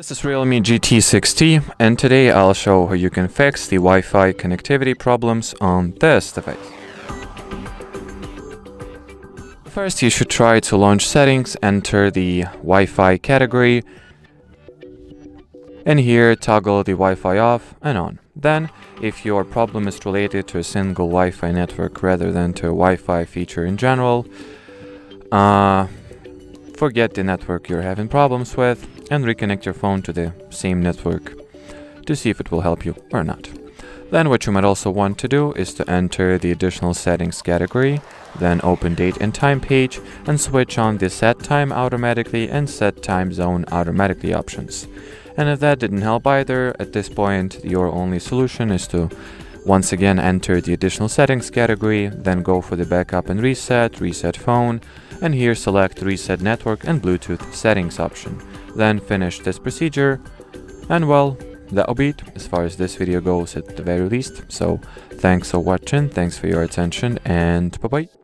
This is Realme GT 6T, and today I'll show how you can fix the Wi-Fi connectivity problems on this device. First, you should try to launch settings, enter the Wi-Fi category, and here toggle the Wi-Fi off and on. Then, if your problem is related to a single Wi-Fi network rather than to a Wi-Fi feature in general, forget the network you're having problems with and reconnect your phone to the same network to see if it will help you or not. Then what you might also want to do is to enter the additional settings category, then open date and time page and switch on the set time automatically and set time zone automatically options. And if that didn't help either, at this point your only solution is to once again enter the additional settings category, then go for the backup and reset phone, and here select reset network and Bluetooth settings option. Then finish this procedure, and well, that'll be it as far as this video goes at the very least. So thanks for watching, thanks for your attention, and bye bye.